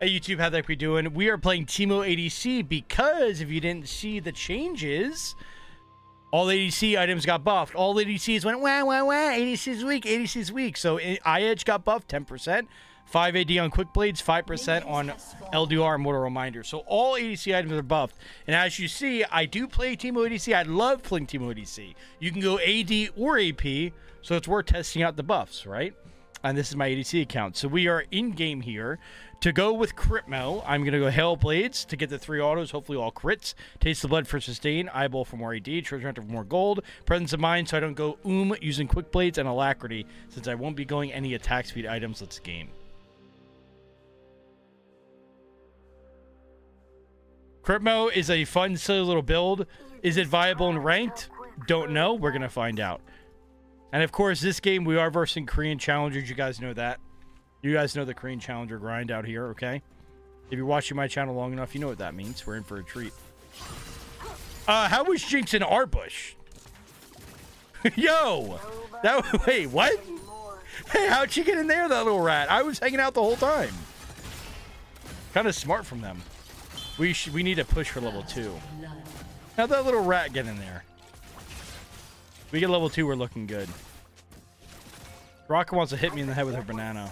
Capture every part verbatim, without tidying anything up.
Hey YouTube, how the heck we doing? We are playing Teemo A D C because if you didn't see the changes, all A D C items got buffed. All A D Cs went wah wah wah. A D C's weak. A D C's weak. So I-Edge got buffed ten percent, five A D on Quick Blades, five percent on L D R and Mortal Reminder. So all A D C items are buffed. And as you see, I do play Teemo A D C. I love playing Teemo A D C. You can go A D or A P, so it's worth testing out the buffs, right? And this is my A D C account. So we are in game here. To go with CRITMO, I'm going to go Hail Blades to get the three autos, hopefully all crits. Taste the Blood for sustain, Eyeball for more A D, Treasure Hunter for more gold, Presence of Mind so I don't go oom using Quick Blades, and Alacrity since I won't be going any attack speed items. Let's game. CRITMO is a fun, silly little build. Is it viable and ranked? Don't know. We're going to find out. And of course, this game, we are versing Korean challengers. You guys know that. You guys know the Korean Challenger grind out here, okay? If you're watching my channel long enough, you know what that means. We're in for a treat. Uh, how was Jinx in our bush? Yo! That, wait, what? Hey, how'd she get in there, that little rat? I was hanging out the whole time. Kind of smart from them. We should, we need to push for level two. How'd that little rat get in there? If we get level two, we're looking good. Soraka wants to hit me in the head with her banana.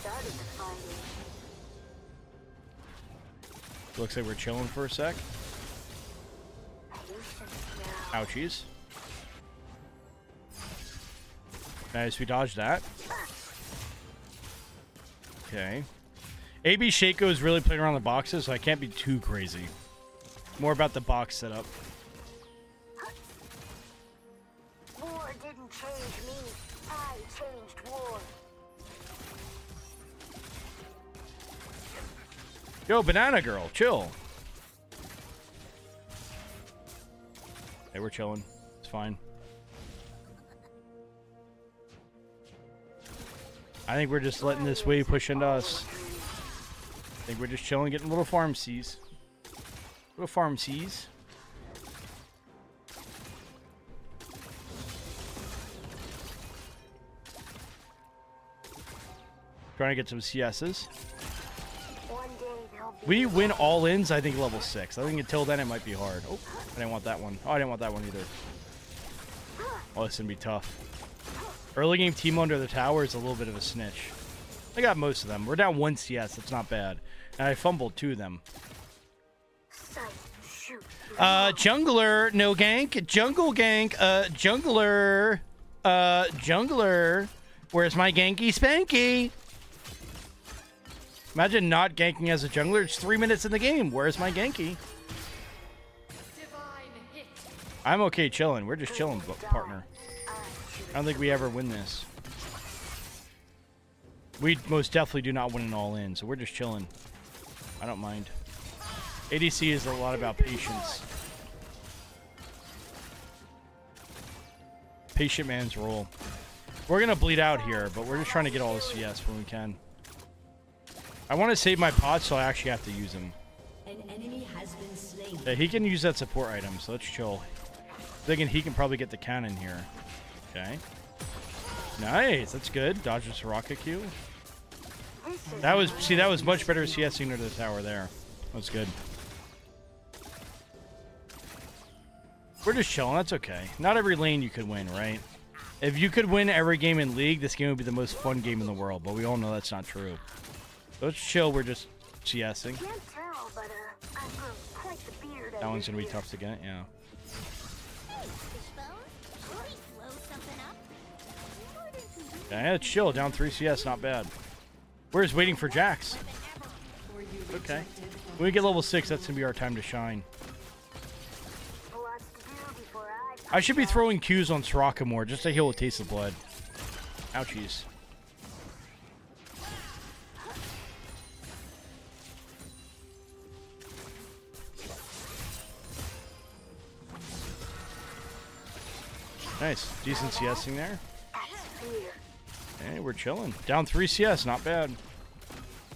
Looks like we're chilling for a sec. Ouchies. Nice, we dodged that. Okay. A B Shaco is really playing around the boxes, so I can't be too crazy. More about the box setup. War didn't change me. I changed war. Yo, banana girl, chill. Hey, we're chilling. It's fine. I think we're just letting this wave push into us. I think we're just chilling, getting little farm seas. Little farm seas. Trying to get some C S's. We win all ins, I think, level six. I think until then it might be hard. Oh, I didn't want that one. Oh, I didn't want that one either. Oh, this is going to be tough. Early game Teemo under the tower is a little bit of a snitch. I got most of them. We're down one C S. That's not bad. And I fumbled two of them. Uh, jungler, no gank. Jungle gank. Uh, jungler. Uh, jungler. Where's my ganky spanky? Imagine not ganking as a jungler. It's three minutes in the game. Where's my ganky? I'm okay chilling. We're just chilling, partner. I don't think we ever win this. We most definitely do not win an all-in, so we're just chilling. I don't mind. A D C is a lot about patience. Patient man's role. We're going to bleed out here, but we're just trying to get all the C S when we can. I want to save my pots, so I actually have to use him. An enemy has been slain. Yeah, he can use that support item, so let's chill. Thinking he can probably get the cannon here. Okay. Nice, that's good. Dodge the Soraka Q. That was, see, that was much better CSing under the tower there. That's good. We're just chilling, that's okay. Not every lane you could win, right? If you could win every game in League, this game would be the most fun game in the world, but we all know that's not true. Let's chill, we're just CSing. Tell, but, uh, quite the beard that one's gonna be tough to get, yeah. Yeah, it's chill, down three C S, not bad. We're just waiting for Jax. Okay. When we get level six, that's gonna be our time to shine. I should be throwing Qs on Soraka more, just to heal with Taste of Blood. Ouchies. Nice. Decent CSing there. Hey, we're chilling. Down three C S. Not bad.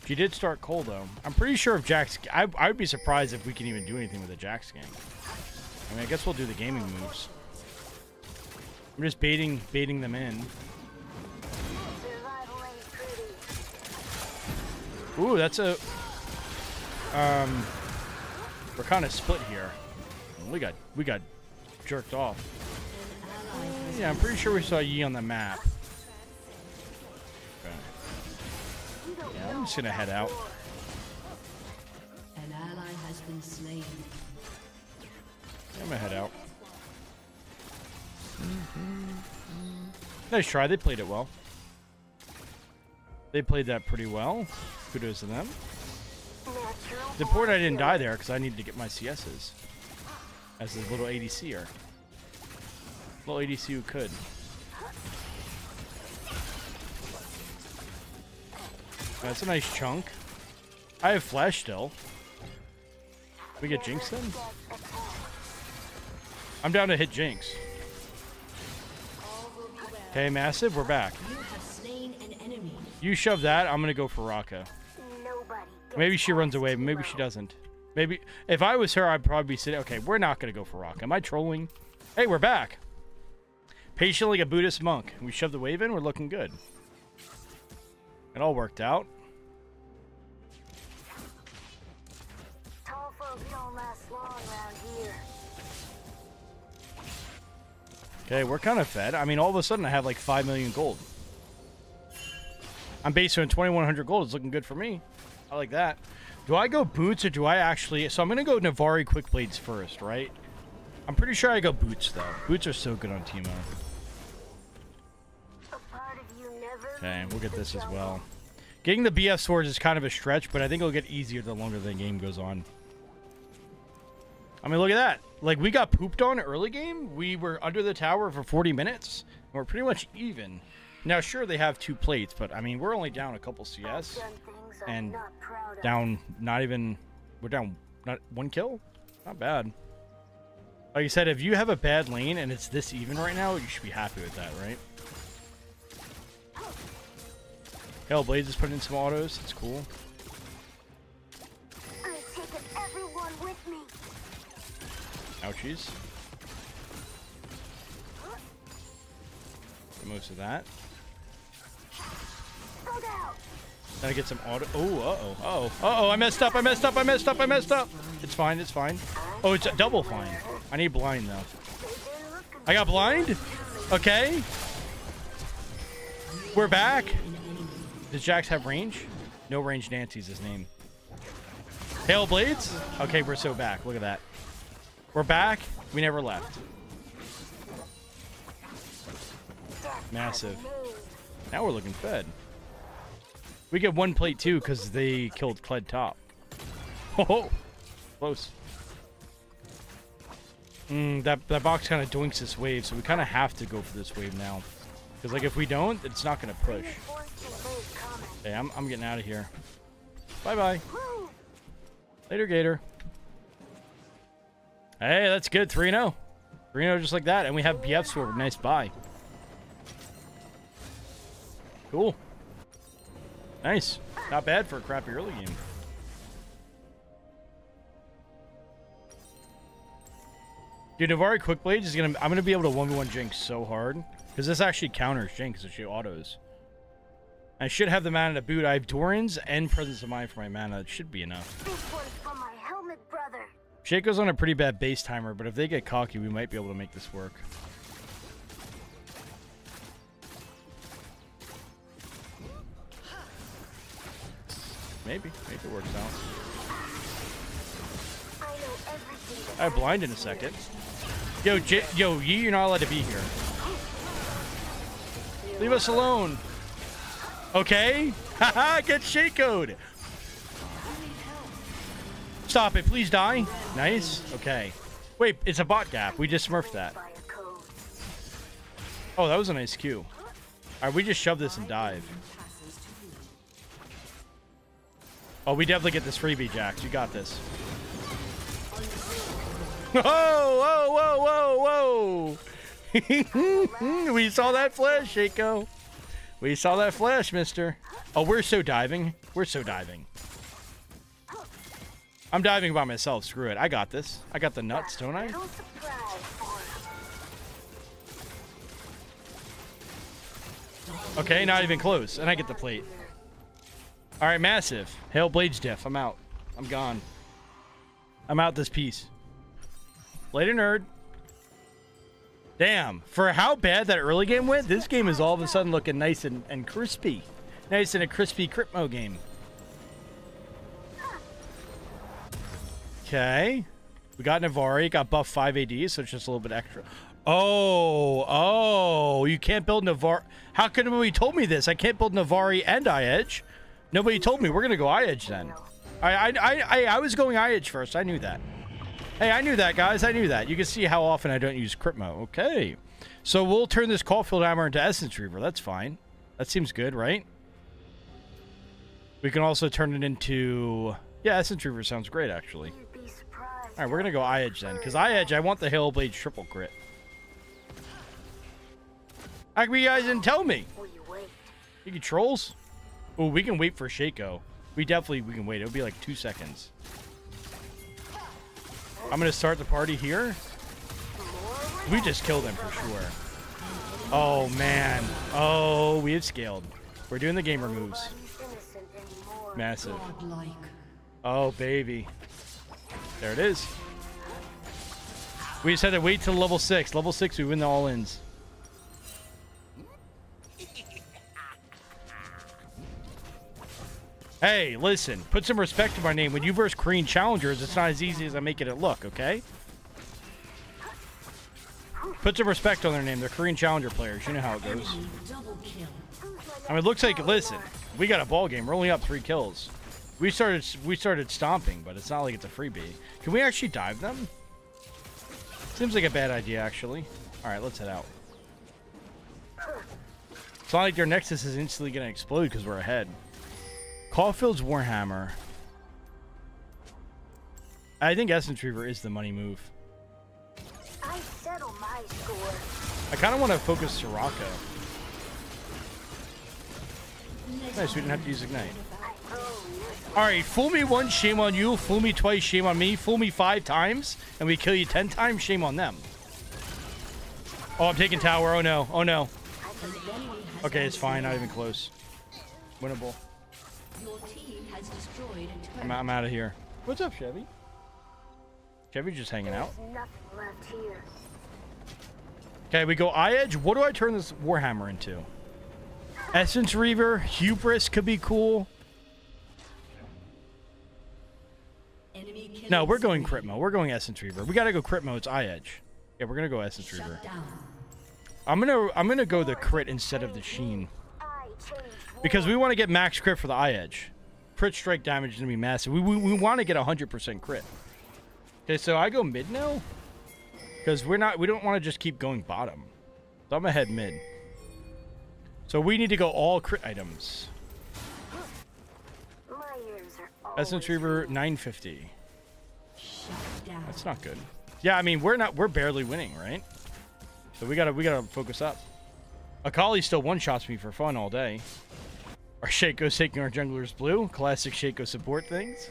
She did start cold, though. I'm pretty sure if Jax... I, I would be surprised if we can even do anything with a Jax gang. I mean, I guess we'll do the gaming moves. I'm just baiting, baiting them in. Ooh, that's a... Um, we're kind of split here. We got we got jerked off. Yeah, I'm pretty sure we saw Yi on the map. Okay. Yeah, I'm just gonna head out. An ally has been slain. I'm gonna head out. Nice try. They played it well. They played that pretty well. Kudos to them. It's important I didn't die there because I needed to get my C Ss as a little A D C-er. Little A D C who could. That's a nice chunk. I have flash still. We get Jinx then? I'm down to hit Jinx. Okay, massive, we're back. You shove that, I'm gonna go for Soraka. Maybe she runs away, but maybe she doesn't. Maybe if I was her, I'd probably be sitting. Okay, we're not gonna go for Soraka. Am I trolling? Hey, we're back. Patient like a Buddhist monk. We shoved the wave in, we're looking good. It all worked out. Tall folks don't last long around here. Okay, we're kind of fed. I mean, all of a sudden I have like five million gold. I'm based on twenty-one hundred gold. It's looking good for me. I like that. Do I go boots or do I actually... So I'm going to go Navori Quickblades first, right? I'm pretty sure I go boots, though. Boots are so good on Teemo. Okay, we'll get this as well. Getting the B F swords is kind of a stretch, but I think it'll get easier the longer the game goes on. I mean, look at that. Like, we got pooped on early game. We were under the tower for forty minutes. And we're pretty much even. Now, sure, they have two plates, but, I mean, we're only down a couple C S. And down, not even... We're down not one kill? Not bad. Like I said, if you have a bad lane and it's this even right now, you should be happy with that, right? Hail Blades is putting in some autos. It's cool. I've taken everyone with me. Ouchies. Most of that. Gotta get some auto. Oh, uh oh, uh oh, uh oh! I messed up! I messed up! I messed up! I messed up! It's fine. It's fine. Oh, it's a double fine. I need blind though. I got blind. Okay. We're back. Does Jax have range? No range. Nancy's his name. Hail Blades. Okay, we're so back. Look at that. We're back. We never left. Massive. Now we're looking fed. We get one plate too because they killed Kled top. Oh, close. Mm, that that box kind of doinks this wave, so we kind of have to go for this wave now. Because like if we don't, it's not gonna push. Okay, I'm I'm getting out of here. Bye bye. Later, Gator. Hey, that's good. three and oh. three and oh just like that, and we have B F sword. Nice buy. Cool. Nice. Not bad for a crappy early game. Dude, Navori Quickblades is gonna... I'm gonna be able to one v one Jinx so hard. Because this actually counters Jinx, so she autos. I should have the mana to boot. I have Doran's and Presence of Mind for my mana. It should be enough. This one's for my helmet, brother. Shaco's on a pretty bad base timer, but if they get cocky, we might be able to make this work. Maybe. Maybe it works out. I have blind in a second. Yo, J yo, Yi, you're not allowed to be here. Leave us alone. Okay. Haha, get Shaco'd. Stop it. Please die. Nice. Okay. Wait, it's a bot gap. We just smurfed that. Oh, that was a nice Q. Alright, we just shove this and dive. Oh, we definitely get this freebie, Jax. You got this. Whoa, whoa, whoa, whoa, whoa. We saw that flash, Shaco. We saw that flash, mister. Oh, we're so diving. We're so diving. I'm diving by myself. Screw it. I got this. I got the nuts, don't I? Okay, not even close. And I get the plate. All right, massive. Hail Blades diff. I'm out. I'm gone. I'm out this piece. Later, nerd. Damn, for how bad that early game went, this game is all of a sudden looking nice and, and crispy. Nice in a crispy CRITMO game. Okay. We got Navori, got buff five A D, so it's just a little bit extra. Oh, oh, you can't build Navori. How could nobody told me this? I can't build Navori and I-Edge. Nobody told me. We're going to go I-Edge then. I, I, I, I was going I-Edge first. I knew that. Hey, I knew that, guys. I knew that. You can see how often I don't use CRITMO. Okay. So we'll turn this Caulfield Hammer into Essence Reaver. That's fine. That seems good, right? We can also turn it into... Yeah, Essence Reaver sounds great, actually. All right, we're going to go I-Edge then. Because I-Edge, I want the Hail Blades triple crit. How come you guys didn't tell me? You can trolls? Oh, we can wait for Shaco. We definitely we can wait. It'll be like two seconds. I'm going to start the party here. We just killed him for sure. Oh, man. Oh, we have scaled. We're doing the gamer moves. Massive. Oh, baby. There it is. We just had to wait till level six. Level six, we win the all-ins. Hey, listen, put some respect to my name. When you verse Korean challengers, it's not as easy as I'm making it look, okay? Put some respect on their name. They're Korean challenger players. You know how it goes. I mean, it looks like, listen, we got a ball game. We're only up three kills. We started we started stomping, but it's not like it's a freebie. Can we actually dive them? Seems like a bad idea, actually. All right, let's head out. It's not like their Nexus is instantly going to explode because we're ahead. Caulfield's Warhammer. I think Essence Reaver is the money move. I settle my score. I kind of want to focus Soraka. Nice, we didn't have to use Ignite. Alright, fool me once, shame on you. Fool me twice, shame on me. Fool me five times, and we kill you ten times, shame on them. Oh, I'm taking tower. Oh no, oh no. Okay, it's fine, not even close. Winnable. Your team has destroyed a I'm, I'm out of here. What's up, Chevy? Chevy's just hanging out. Okay, we go I-Edge. What do I turn this Warhammer into? Essence Reaver, Hubris could be cool. Enemy no, we're going CRITMO. We're going Essence Reaver. We gotta go CRITMO. It's I-Edge. Yeah, we're gonna go Essence Reaver. I'm gonna I'm gonna go the crit instead of the Sheen. Because we want to get max crit for the I-Edge. Crit strike damage is going to be massive. We, we, we want to get one hundred percent crit. Okay, so I go mid now? Because we're not, we don't want to just keep going bottom. So I'm going to head mid. So we need to go all crit items. Essence Reaver nine fifty. That's not good. Yeah, I mean, we're not, we're barely winning, right? So we got to, we got to focus up. Akali still one-shots me for fun all day. Our Shaco's taking our junglers blue. Classic Shaco support things.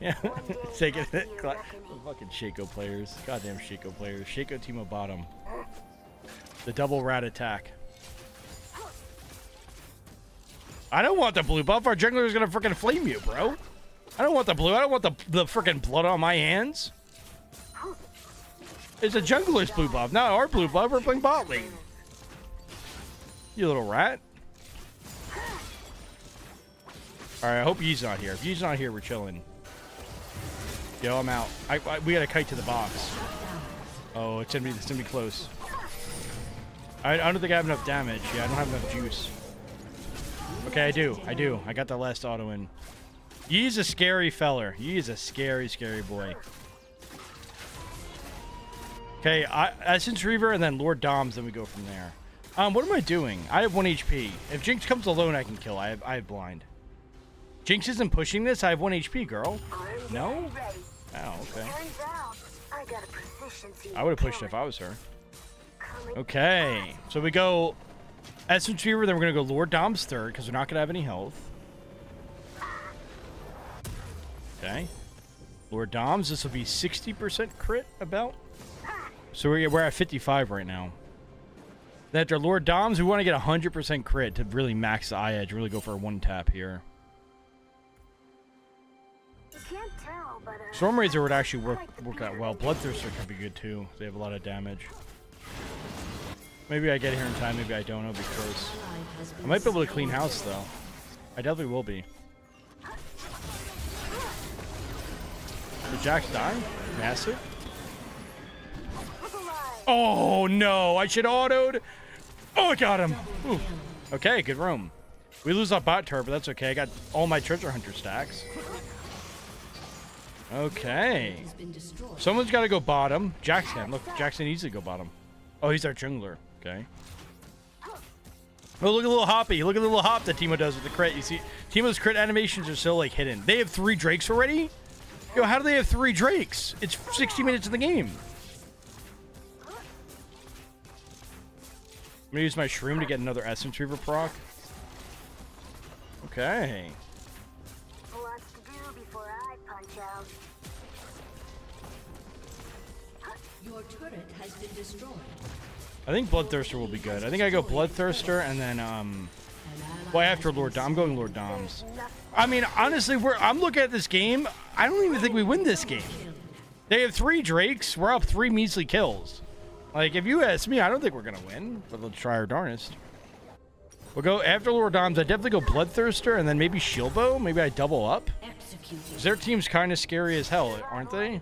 Yeah, taking it. Fucking Shaco players. Goddamn Shaco players. Shaco Teemo bottom. The double rat attack. I don't want the blue buff. Our jungler is gonna freaking flame you, bro. I don't want the blue. I don't want the the freaking blood on my hands. It's a jungler's blue buff, not our blue buff. We're playing bot lane. You little rat. Alright, I hope Yi's not here. If Yi's not here, we're chilling. Yo, I'm out. I, I, we got a kite to the box. Oh, it's gonna be, it's gonna be close. I, I don't think I have enough damage. Yeah, I don't have enough juice. Okay, I do. I do. I got the last auto in. Yi's a scary feller. Yi's a scary, scary boy. Okay, Essence Reaver and then Lord Dom's, then we go from there. Um, what am I doing? I have one H P. If Jinx comes alone, I can kill. I have, I have blind. Jinx isn't pushing this. I have one H P, girl. No? Oh, okay. I would have pushed it if I was her. Okay. So we go Essence Reaver, then we're going to go Lord Dom's third, because we're not going to have any health. Okay. Lord Dom's. This will be sixty percent crit, about. So we're, we're at fifty-five right now. Then after Lord Dom's, we want to get one hundred percent crit to really max the I-Edge, really go for a one-tap here. Can't tell, but, uh, Stormrazer would actually work work out well. Bloodthirster could be good too. They have a lot of damage. Maybe I get here in time. Maybe I don't. It'll be close. I might be able to clean house though. I definitely will be. Did Jax die? Massive. Oh no! I should auto'd. Oh, I got him. Ooh. Okay, good roam. We lose our bot turret, but that's okay. I got all my treasure hunter stacks. Okay. Someone's got to go bottom. Jackson. Look, Jackson needs to go bottom. Oh, he's our jungler. Okay. Oh, look at the little hoppy. Look at the little hop that Teemo does with the crit. You see, Teemo's crit animations are still, like, hidden. They have three drakes already? Yo, how do they have three drakes? It's sixty minutes in the game. I'm going to use my shroom to get another Essence Reaver proc. Okay. Your turret has been destroyed. I think Bloodthirster will be good. I think I go Bloodthirster and then um well after Lord Dom. I'm going Lord Dom's. I mean honestly, we're I'm looking at this game, I don't even think we win this game. They have three drakes, we're up three measly kills. Like if you ask me, I don't think we're gonna win, but let's try our darnest. We'll go after Lord Dom's, I definitely go Bloodthirster and then maybe Shieldbow, maybe I double up. Their team's kinda scary as hell, aren't they?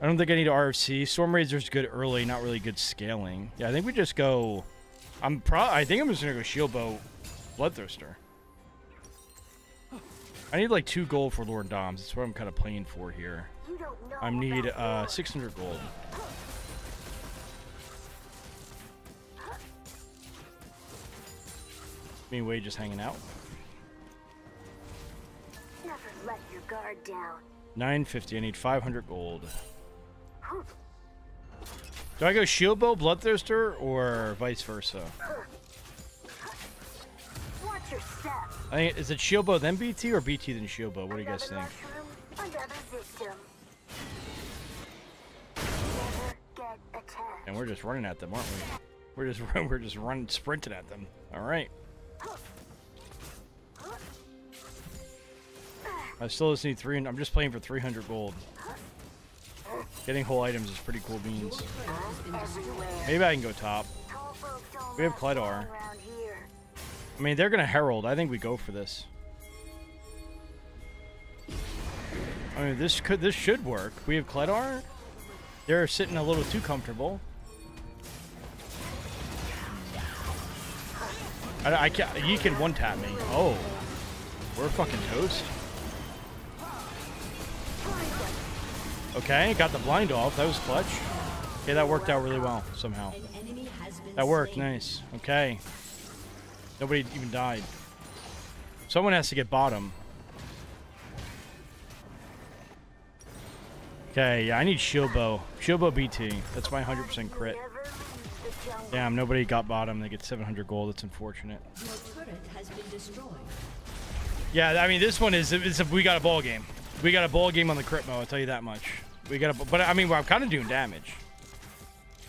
I don't think I need R F C. Stormrazer's good early, not really good scaling. Yeah, I think we just go. I'm pro. I think I'm just gonna go Shieldbow, Bloodthirster. I need like two gold for Lord Dom's. That's what I'm kind of playing for here. I need uh, six hundred gold. Anyway, just hanging out. Never let your guard down. nine fifty. I need five hundred gold. Do I go Shieldbow, Bloodthirster, or vice versa? Watch your step. I think, is it Shieldbow then B T or B T then Shieldbow? What do you guys think? And we're just running at them, aren't we? We're just we're just running, sprinting at them. All right. I still just need three, and I'm just playing for three hundred gold. Getting whole items is pretty cool beans. Maybe I can go top. We have Kledar. I mean, they're going to herald. I think we go for this. I mean, this could, this should work. We have Kledar. They're sitting a little too comfortable. I, I can't, you can one-tap me. Oh, we're fucking toast. Okay, got the blind off. That was clutch. Okay, that worked out really well somehow. That worked. Nice. Okay. Nobody even died. Someone has to get bottom. Okay, yeah, I need Shieldbow. Shieldbow B T. That's my one hundred percent crit. Damn, nobody got bottom. They get seven hundred gold. That's unfortunate. Yeah, I mean, this one is it's a, we got a ball game. We got a ball game on the CRITMO, I'll tell you that much. We got a, but I mean, well, I'm kind of doing damage.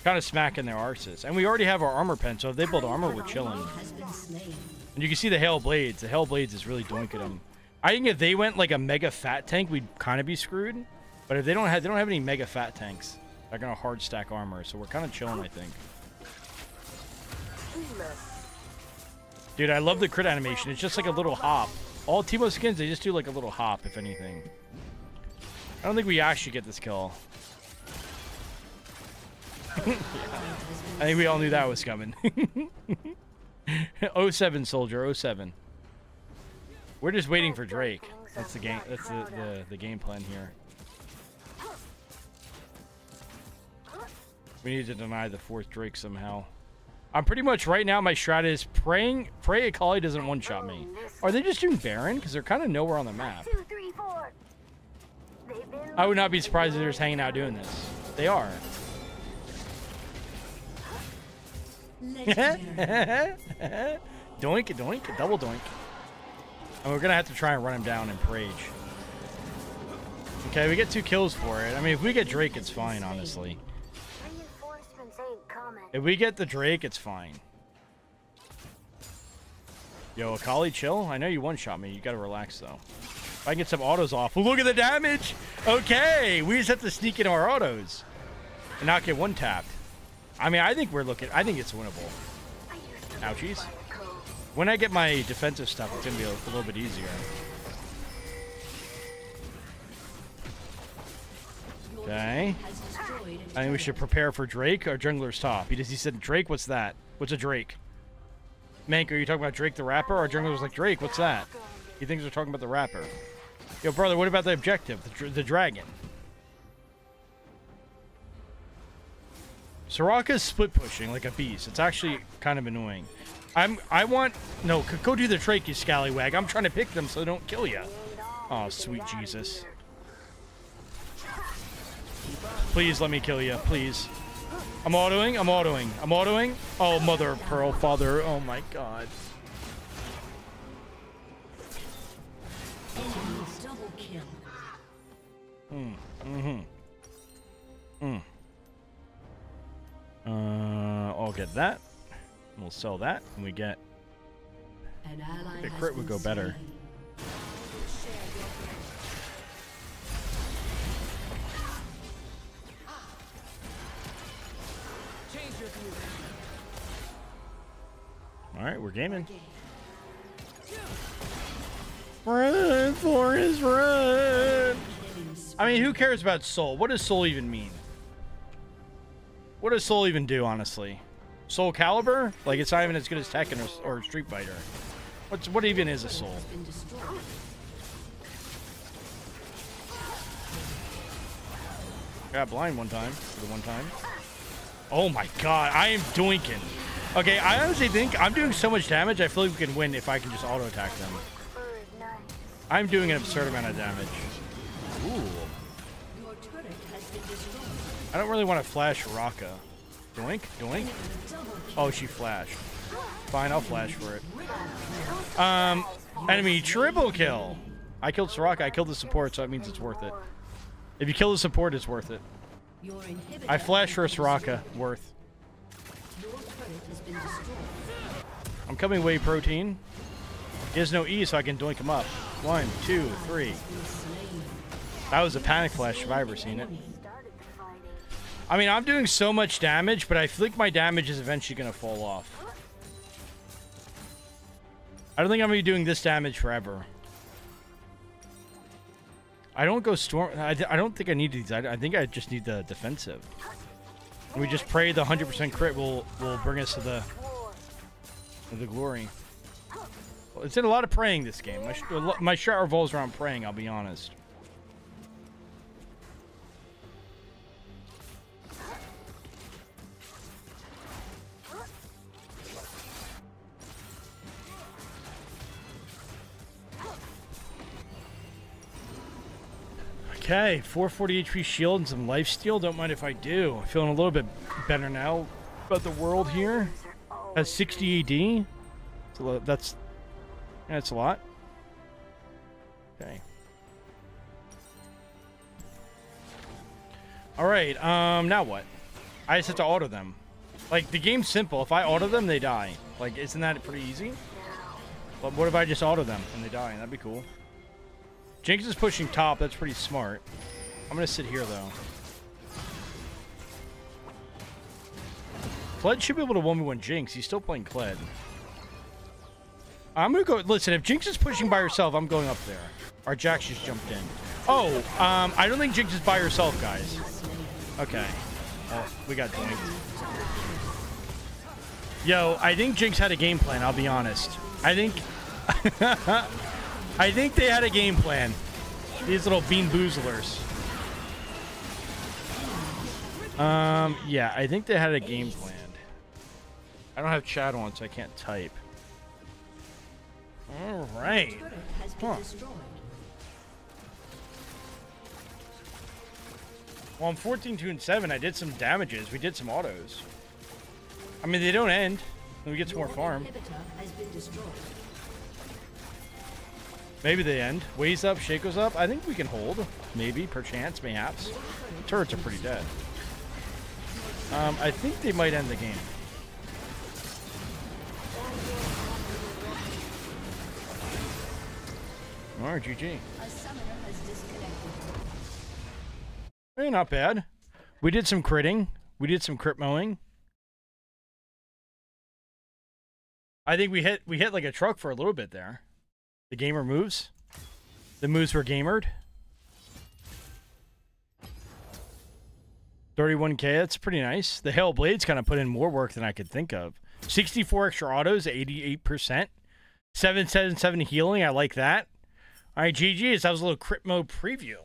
Kind of smacking their arses. And we already have our armor pen, so if they build armor, we're chilling. And you can see the Hail Blades. The Hail Blades is really doinking them. I think if they went like a mega fat tank, we'd kind of be screwed. But if they don't have, they don't have any mega fat tanks. They're gonna hard stack armor, so we're kind of chilling, I think. Dude, I love the crit animation. It's just like a little hop. All Teemo skins, they just do like a little hop, if anything. I don't think we actually get this kill. Yeah. I think we all knew that was coming. oh seven, soldier, oh seven. We're just waiting for Drake. That's the game. That's the, the, the game plan here. We need to deny the fourth Drake somehow. I'm pretty much right now. My strat is praying. Pray Akali doesn't one-shot me. Are they just doing Baron? Because they're kind of nowhere on the map. I would not be surprised if they're just hanging out doing this. They are. Doink, doink, double doink. And we're gonna have to try and run him down and Prage. Okay, we get two kills for it. I mean, if we get Drake, it's fine, honestly. If we get the Drake, it's fine. Yo, Akali, chill. I know you one-shot me. You gotta relax, though. If I can get some autos off. Look at the damage! Okay, we just have to sneak into our autos and not get one-tapped. I mean, I think we're looking... I think it's winnable. Ouchies. When I get my defensive stuff, it's gonna be a, a little bit easier. Okay. I think we should prepare for Drake or Jungler's Top. He, just, he said, Drake, what's that? What's a Drake? Mank, are you talking about Drake the rapper? Or Jungler's like, Drake, what's that? He thinks we're talking about the rapper. Yo, brother, what about the objective? The, dr the dragon. Soraka's split pushing like a beast. It's actually kind of annoying. I'm, I want... No, go do the Drake, you scallywag. I'm trying to pick them so they don't kill you. Oh, sweet Jesus. Please let me kill you, please. I'm autoing, I'm autoing, I'm autoing. Oh, mother of pearl, father, oh my god. Mm, mm-hmm. Mm. Uh, I'll get that. We'll sell that, and we get... The crit would go better. All right, we're gaming. Run, Forest, run! I mean, who cares about soul? What does soul even mean? What does soul even do, honestly? Soul Calibur? Like, it's not even as good as Tekken or, or Street Fighter. What's, what even is a soul? Got blind one time. For the one time. Oh my god, I am doinking. Okay, I honestly think I'm doing so much damage, I feel like we can win if I can just auto-attack them. I'm doing an absurd amount of damage. Ooh. I don't really want to flash Soraka. Doink, doink. Oh, she flashed. Fine, I'll flash for it. Um, enemy triple kill. I killed Soraka, I killed the support, so that means it's worth it. If you kill the support, it's worth it. I flash for Soraka. Worth. I'm coming whey protein. He has no E, so I can doink him up. One, two, three. That was a panic flash if I ever seen it. I mean, I'm doing so much damage, but I think my damage is eventually going to fall off. I don't think I'm going to be doing this damage forever. I don't go storm... I, I don't think I need these. I, I think I just need the defensive. We just pray the one hundred percent crit will, will bring us to the... To the glory. Well, it's in a lot of praying this game. My, my shot revolves around praying, I'll be honest. Okay, four forty H P shield and some lifesteal. Don't mind if I do. I'm feeling a little bit better now about the world here. That's sixty A D. So that's, that's a lot. Okay. Alright, um, now what? I just have to auto them. Like, the game's simple. If I auto them, they die. Like, isn't that pretty easy? But what if I just auto them and they die? That'd be cool. Jinx is pushing top. That's pretty smart. I'm going to sit here, though. Kled should be able to one v one Jinx. He's still playing Kled. I'm going to go... Listen, if Jinx is pushing by herself, I'm going up there. Our Jax just jumped in. Oh, um, I don't think Jinx is by herself, guys. Okay. Oh, we got Jinx. Yo, I think Jinx had a game plan, I'll be honest. I think... I think they had a game plan. These little bean boozlers. Um, yeah, I think they had a game plan. I don't have chat on, so I can't type. All right. Huh. Well, I'm fourteen, two, and seven. I did some damages. We did some autos. I mean, they don't end. We get some more farm. Maybe they end. Ways up, Shaco's up. I think we can hold. Maybe, perchance, mayhaps. Turrets are pretty dead. Um, I think they might end the game. Alright, G G. Yeah, not bad. We did some critting. We did some crit mowing. I think we hit we hit like a truck for a little bit there. The gamer moves. The moves were gamered. thirty-one K, that's pretty nice. The Hail Blades kind of put in more work than I could think of. sixty-four extra autos, eighty-eight percent. seven seven seven healing, I like that. All right, G G's. That was a little CRITMO preview.